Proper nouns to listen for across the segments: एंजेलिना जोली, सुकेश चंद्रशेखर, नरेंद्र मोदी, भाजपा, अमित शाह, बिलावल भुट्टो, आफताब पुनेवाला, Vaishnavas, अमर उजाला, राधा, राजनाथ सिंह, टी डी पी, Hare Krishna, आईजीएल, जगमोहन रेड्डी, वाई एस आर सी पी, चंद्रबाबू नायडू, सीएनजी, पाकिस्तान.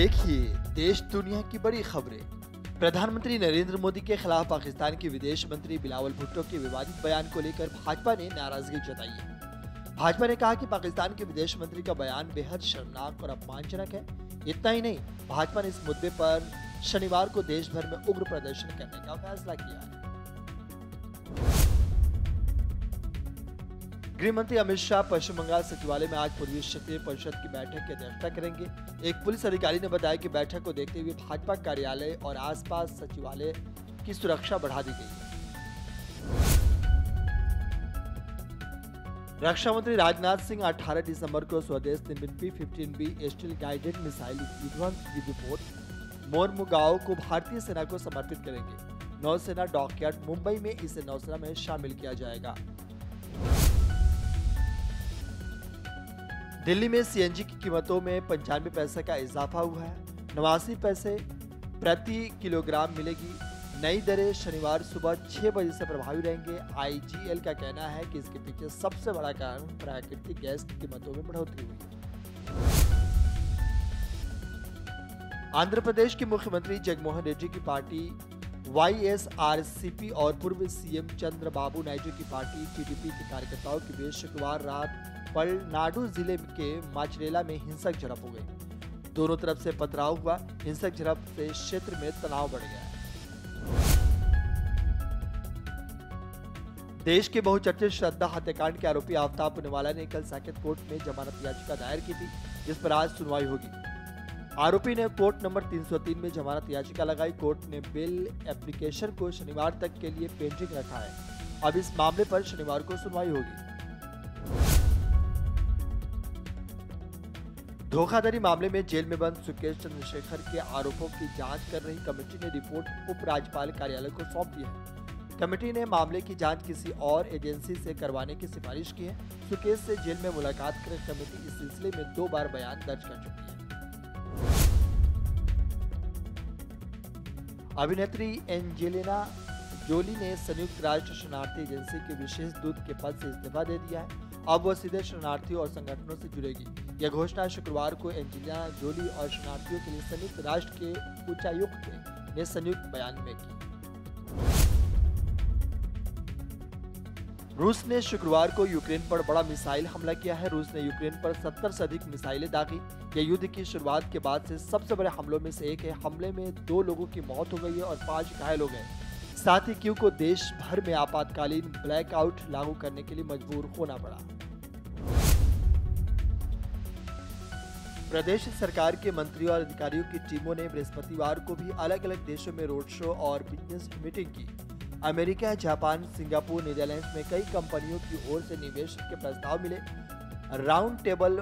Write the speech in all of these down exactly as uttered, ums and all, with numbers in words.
देखिए देश दुनिया की बड़ी खबरें। प्रधानमंत्री नरेंद्र मोदी के खिलाफ पाकिस्तान के विदेश मंत्री बिलावल भुट्टो के विवादित बयान को लेकर भाजपा ने नाराजगी जताई है। भाजपा ने कहा कि पाकिस्तान के विदेश मंत्री का बयान बेहद शर्मनाक और अपमानजनक है। इतना ही नहीं, भाजपा ने इस मुद्दे पर शनिवार को देश भर में उग्र प्रदर्शन करने का फैसला किया है। गृह मंत्री अमित शाह पश्चिम बंगाल सचिवालय में आज पूर्वी क्षेत्रीय परिषद की बैठक की अध्यक्षता करेंगे। एक पुलिस अधिकारी ने बताया कि बैठक को देखते हुए भाजपा कार्यालय और आसपास सचिवालय की सुरक्षा बढ़ा दी गई है। रक्षा मंत्री राजनाथ सिंह अठारह दिसंबर को स्वदेश निर्मित बी पंद्रह बी स्टील गाइडेड मिसाइल विध्वंस की रिपोर्ट मोरमुगांव को भारतीय सेना को समर्पित करेंगे। नौसेना डॉकयार्ड मुंबई में इसे नौसेना में शामिल किया जाएगा। दिल्ली में सीएनजी की कीमतों में पंचानवे पैसे का इजाफा हुआ है। नवासी पैसे प्रति किलोग्राम मिलेगी। नई दरें शनिवार सुबह छह बजे से प्रभावी रहेंगे। आईजीएल का कहना है कि इसके पीछे सबसे बड़ा कारण प्राकृतिक गैस की कीमतों में बढ़ोतरी हुई है। आंध्र प्रदेश के मुख्यमंत्री जगमोहन रेड्डी की party वाई एस आर सी पी और पूर्व सीएम चंद्रबाबू नायडू की पार्टी टी डी पी के कार्यकर्ताओं के बीच शुक्रवार रात पलनाडु जिले के माचरेला में हिंसक झड़प हो गई। दोनों तरफ से पथराव हुआ। हिंसक झड़प से क्षेत्र में तनाव बढ़ गया। देश के बहुचर्चित श्रद्धा हत्याकांड के आरोपी आफताब पुनेवाला ने कल साकेत कोर्ट में जमानत याचिका दायर की थी, जिस पर आज सुनवाई होगी। आरोपी ने कोर्ट नंबर तीन सौ तीन में जमानत याचिका लगाई। कोर्ट ने बेल एप्लीकेशन को शनिवार तक के लिए पेंडिंग रखा है। अब इस मामले पर शनिवार को सुनवाई होगी। धोखाधड़ी मामले में जेल में बंद सुकेश चंद्रशेखर के आरोपों की जांच कर रही कमेटी ने रिपोर्ट उपराज्यपाल कार्यालय को सौंप दी है। कमेटी ने मामले की जांच किसी और एजेंसी से करवाने की सिफारिश की है। सुकेश से जेल में मुलाकात कर कमेटी इस सिलसिले में दो बार बयान दर्ज कर चुकी है। अभिनेत्री एंजेलिना जोली ने संयुक्त राष्ट्र शरणार्थी एजेंसी के विशेष दूत के पद से इस्तीफा दे दिया है। अब वह सीधे शरणार्थियों और संगठनों से जुड़ेगी। यह घोषणा शुक्रवार को एंजेलिना जोली और शरणार्थियों के लिए संयुक्त राष्ट्र के उच्चायुक्त ने संयुक्त बयान में की। रूस ने शुक्रवार को यूक्रेन पर बड़ा मिसाइल हमला किया है। रूस ने यूक्रेन पर सत्तर से अधिक मिसाइलें दागी। यह युद्ध की शुरुआत के बाद से सबसे बड़े हमलों में से एक है। हमले में दो लोगों की मौत हो गई है और पांच घायल हो गए। साथ ही कीव को देश भर में आपातकालीन ब्लैकआउट लागू करने के लिए मजबूर होना पड़ा। प्रदेश सरकार के मंत्रियों और अधिकारियों की टीमों ने बृहस्पतिवार को भी अलग अलग देशों में रोड शो और बिजनेस मीटिंग की। अमेरिका, जापान, सिंगापुर, नीदरलैंड में कई कंपनियों की ओर से निवेश के प्रस्ताव मिले। राउंड टेबल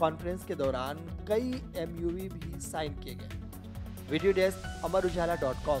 कॉन्फ्रेंस के दौरान कई एम यू वी भी साइन किए गए। Video desk अमर उजाला dot com.